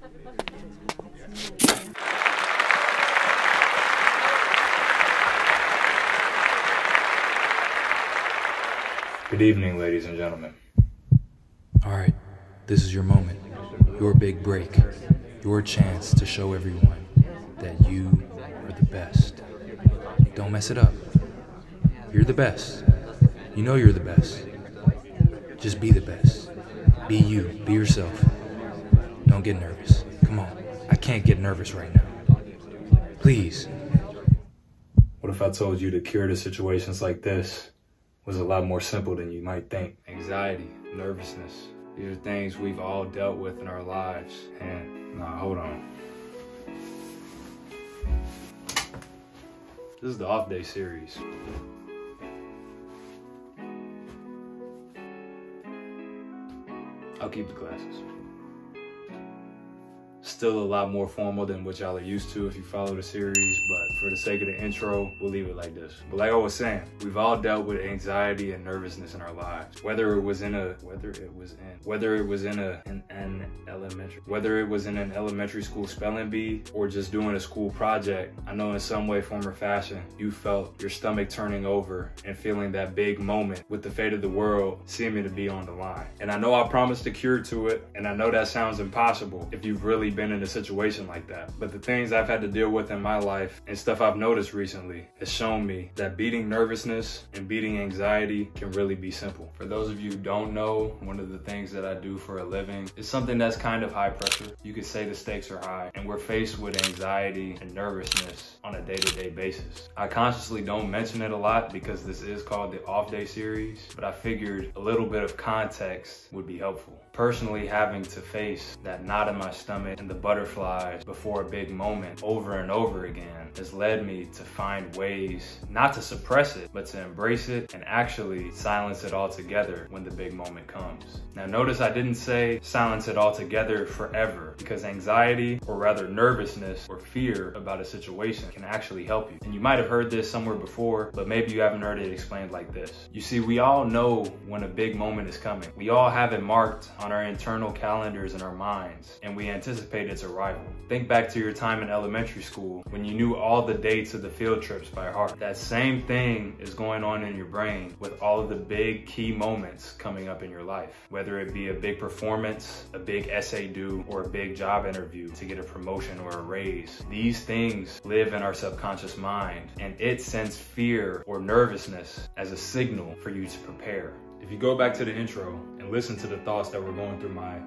Good evening, ladies and gentlemen. All right, this is your moment, your big break, your chance to show everyone that you are the best. Don't mess it up. You're the best. You know you're the best. Just be the best. Be you. Be yourself. Don't get nervous. Come on. I can't get nervous right now. Please. What if I told you the cure to situations like this was a lot more simple than you might think? Anxiety, nervousness. These are things we've all dealt with in our lives. And, nah, hold on. This is the off day series. I'll keep the glasses. Still a lot more formal than what y'all are used to if you follow the series, but for the sake of the intro, we'll leave it like this. But like I was saying, we've all dealt with anxiety and nervousness in our lives. Whether it was in an elementary school spelling bee or just doing a school project, I know in some way, form, or fashion, you felt your stomach turning over and feeling that big moment with the fate of the world seeming to be on the line. And I know I promised a cure to it, and I know that sounds impossible if you've really been in a situation like that, but the things I've had to deal with in my life and stuff I've noticed recently has shown me that beating nervousness and beating anxiety can really be simple. For those of you who don't know, one of the things that I do for a living is something that's kind of high pressure. You could say the stakes are high, and we're faced with anxiety and nervousness on a day-to-day basis. I consciously don't mention it a lot because this is called the Off Day series, but I figured a little bit of context would be helpful. Personally, having to face that knot in my stomach and the butterflies before a big moment over and over again has led me to find ways not to suppress it, but to embrace it and actually silence it altogether when the big moment comes. Now notice I didn't say silence it altogether forever, because anxiety, or rather nervousness or fear about a situation, can actually help you. And you might have heard this somewhere before, but maybe you haven't heard it explained like this. You see, we all know when a big moment is coming. We all have it marked on our internal calendars and our minds, and we anticipate its arrival. Think back to your time in elementary school when you knew all the dates of the field trips by heart. That same thing is going on in your brain with all of the big key moments coming up in your life, whether it be a big performance, a big essay due, or a big job interview to get a promotion or a raise. These things live in our subconscious mind, and it sends fear or nervousness as a signal for you to prepare. If you go back to the intro and listen to the thoughts that were going through my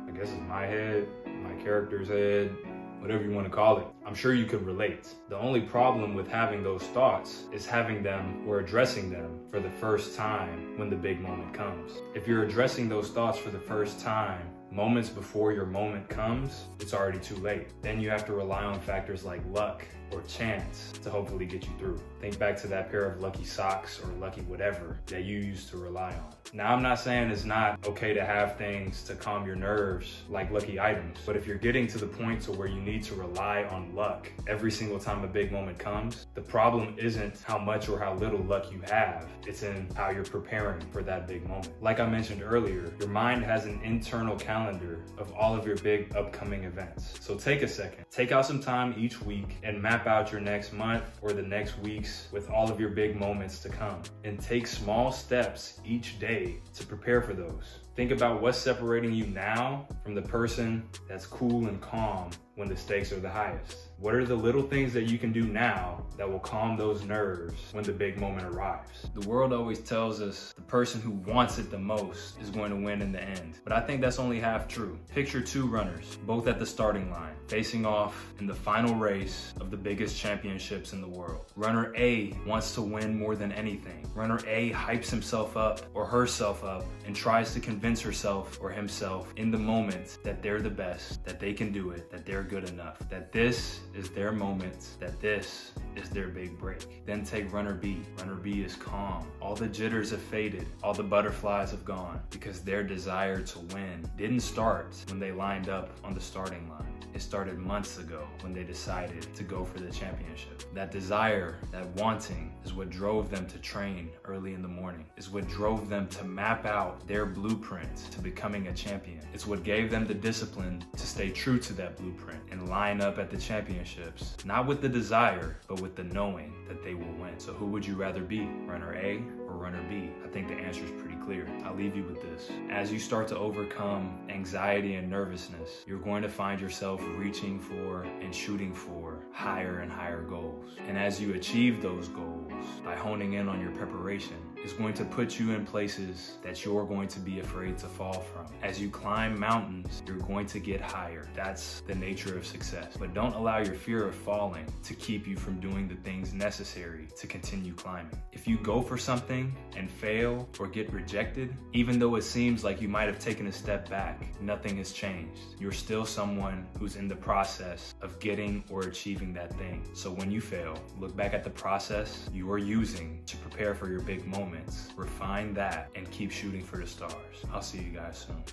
head, my character's head, whatever you want to call it, I'm sure you can relate. The only problem with having those thoughts is having them or addressing them for the first time when the big moment comes. If you're addressing those thoughts for the first time, moments before your moment comes, it's already too late. Then you have to rely on factors like luck or chance to hopefully get you through. Think back to that pair of lucky socks or lucky whatever that you used to rely on. Now, I'm not saying it's not okay to have things to calm your nerves like lucky items, but if you're getting to the point to where you need to rely on luck every single time a big moment comes, the problem isn't how much or how little luck you have, it's in how you're preparing for that big moment. Like I mentioned earlier, your mind has an internal calendar of all of your big upcoming events. So take a second, take out some time each week and map out your next month or the next weeks with all of your big moments to come, and take small steps each day to prepare for those. Think about what's separating you now from the person that's cool and calm when the stakes are the highest. What are the little things that you can do now that will calm those nerves when the big moment arrives? The world always tells us the person who wants it the most is going to win in the end, but I think that's only half true. Picture two runners, both at the starting line, facing off in the final race of the biggest championships in the world. Runner A wants to win more than anything. Runner A hypes himself up or herself up and tries to convince herself or himself in the moment that they're the best, that they can do it, that they're good enough, that this is their moment, that this is their big break. Then take runner B. Runner B is calm. All the jitters have faded. All the butterflies have gone, because their desire to win didn't start when they lined up on the starting line. It started months ago when they decided to go for the championship. That desire, that wanting, is what drove them to train early in the morning, is what drove them to map out their blueprint blueprint to becoming a champion. It's what gave them the discipline to stay true to that blueprint and line up at the championships, not with the desire, but with the knowing that they will win. So who would you rather be, runner A or runner B? I think the answer is pretty clear. I'll leave you with this. As you start to overcome anxiety and nervousness, you're going to find yourself reaching for and shooting for higher and higher goals. And as you achieve those goals, by honing in on your preparation, is going to put you in places that you're going to be afraid to fall from. As you climb mountains, you're going to get higher. That's the nature of success. But don't allow your fear of falling to keep you from doing the things necessary to continue climbing. If you go for something and fail or get rejected, even though it seems like you might have taken a step back, nothing has changed. You're still someone who's in the process of getting or achieving that thing. So when you fail, look back at the process you are using to prepare for your big moment. Refine that and keep shooting for the stars. I'll see you guys soon.